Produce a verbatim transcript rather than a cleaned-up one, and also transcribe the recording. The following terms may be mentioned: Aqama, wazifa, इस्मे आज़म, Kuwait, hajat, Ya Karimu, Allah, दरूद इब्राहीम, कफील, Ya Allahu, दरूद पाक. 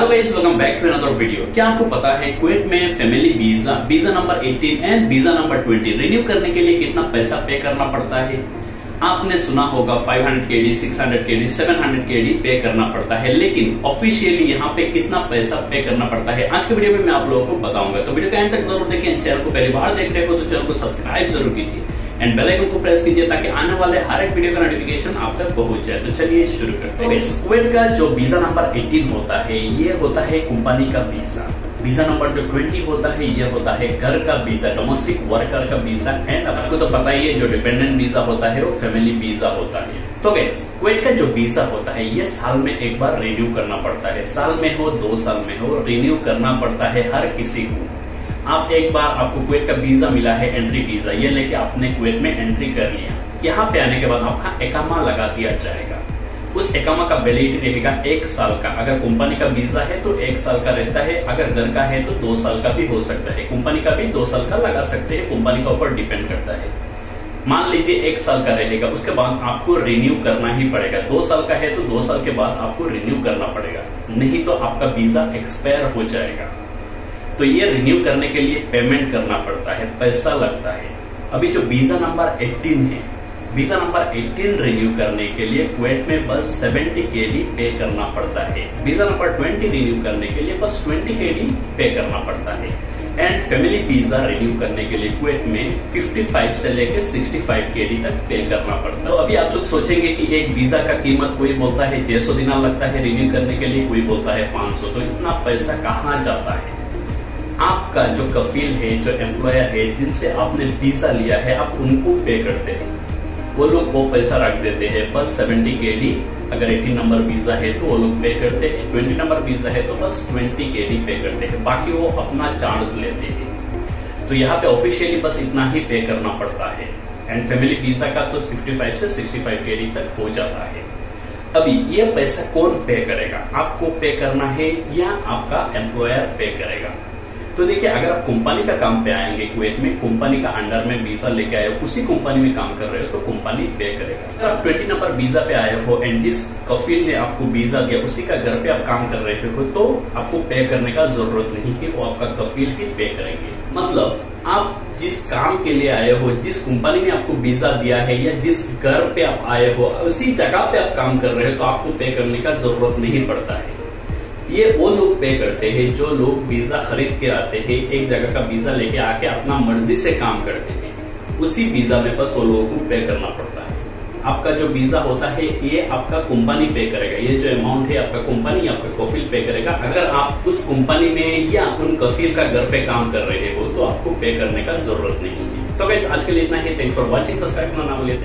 Hello guys, welcome back to another video. क्या आपको पता है कुवैत में फैमिली वीजा वीजा नंबर अठारह एंड वीजा नंबर बीस रिन्यू करने के लिए कितना पैसा पे करना पड़ता है? आपने सुना होगा पाँच सौ केडी, छह सौ केडी, सात सौ केडी पे करना पड़ता है, लेकिन ऑफिशियली यहाँ पे कितना पैसा पे करना पड़ता है आज के वीडियो में मैं आप लोगों को बताऊंगा। तो वीडियो के एंड तक जरूर देखें। चैनल को पहली बार देख रहे हो तो चैनल को सब्सक्राइब जरूर कीजिए एंड बेल आइकन को प्रेस कीजिए ताकि आने वाले हर एक वीडियो का नोटिफिकेशन आप तक पहुंच जाए। तो चलिए शुरू करते हैं। कुवैत का जो वीजा नंबर अठारह होता है ये होता है कंपनी का वीजा। वीजा नंबर जो बीस होता है ये होता है घर का वीजा, डोमेस्टिक वर्कर का वीजा। एंड आपको तो पता ही है जो डिपेंडेंट वीजा होता है वो फैमिली वीजा होता है। तो गाइस, कुवैत का जो वीजा होता है ये साल में एक बार रिन्यू करना पड़ता है। साल में हो, दो साल में हो, रिन्यू करना पड़ता है हर किसी को। आप एक बार आपको कुवैत का वीजा मिला है, एंट्री वीजा, ये लेके आपने कुवैत में एंट्री कर लिया। यहाँ पे आने के बाद आपका एकामा लगा दिया जाएगा। उस एकामा का वैलिडिटी रहेगा एक साल का। अगर कंपनी का वीजा है तो एक साल का रहता है, अगर घर का है तो दो साल का भी हो सकता है। कंपनी का भी दो साल का लगा सकते हैं, कंपनी का ऊपर डिपेंड करता है। मान लीजिए एक साल का रहेगा, उसके बाद आपको रिन्यू करना ही पड़ेगा। दो साल का है तो दो साल के बाद आपको रिन्यू करना पड़ेगा, नहीं तो आपका वीजा एक्सपायर हो जाएगा। तो ये रिन्यू करने के लिए पेमेंट करना पड़ता है, पैसा लगता है। अभी जो वीजा नंबर अठारह है, वीजा नंबर अठारह रिन्यू करने के लिए कुवैत में बस सत्तर केडी पे करना पड़ता है। वीजा नंबर बीस रिन्यू करने के लिए बस बीस केडी पे करना पड़ता है। एंड फैमिली वीजा रिन्यू करने के लिए कुवैत में पचपन से लेकर पैंसठ केडी तक पे करना पड़ता है। तो अभी आप लोग सोचेंगे कि एक वीजा का कीमत, कोई बोलता है छह सौ दिनार लगता है रिन्यू करने के लिए, कोई बोलता है पांच सौ। तो इतना पैसा कहाँ जाता है? आपका जो कफील है, जो एम्प्लॉयर है, जिनसे आपने वीजा लिया है, आप उनको पे करते हैं। वो लोग वो पैसा रख देते हैं, बस सत्तर केडी। अगर अठारह नंबर वीजा है तो वो लोग पे करते हैं, बीस नंबर वीजा है तो बस बीस केडी पे करते हैं, बाकी वो अपना चार्ज लेते हैं। तो यहाँ पे ऑफिशियली बस इतना ही पे करना पड़ता है। एंड फैमिली वीजा का तो पचपन से पैंसठ केडी तक हो जाता है। अभी ये पैसा कौन पे करेगा? आपको पे करना है या आपका एम्प्लॉयर पे करेगा? तो देखिए, अगर आप कंपनी का काम पे आएंगे कुवैत में, कंपनी का अंडर में वीजा लेके आए हो, उसी कंपनी में काम कर रहे हो तो कंपनी पे करेगा। अगर आप बीस नंबर वीजा पे आए हो एंड जिस कफील ने आपको वीजा दिया उसी का घर पे आप काम कर रहे हो तो आपको पे करने का जरूरत नहीं कि वो आपका कफील भी पे करेंगे। मतलब आप जिस काम के लिए आए हो, जिस कंपनी ने आपको वीजा दिया है या जिस घर पे आप आए हो, उसी जगह पे आप काम कर रहे हो तो आपको पे करने का जरूरत नहीं पड़ता है। ये वो लोग पे करते हैं जो लोग वीजा खरीद के आते हैं, एक जगह का वीजा लेके आके अपना मर्जी से काम करते हैं, उसी वीजा में बस वो लोगों को पे करना पड़ता है। आपका जो वीजा होता है ये आपका कंपनी पे करेगा। ये जो अमाउंट है आपका कंपनी, आपका कफील पे करेगा। अगर आप उस कंपनी में या उन कफील का घर पे काम कर रहे हो तो आपको पे करने का जरूरत नहीं है। तो गाइस, आज के लिए इतना ही। Thanks for watching. सब्सक्राइब करना ना भूलिए।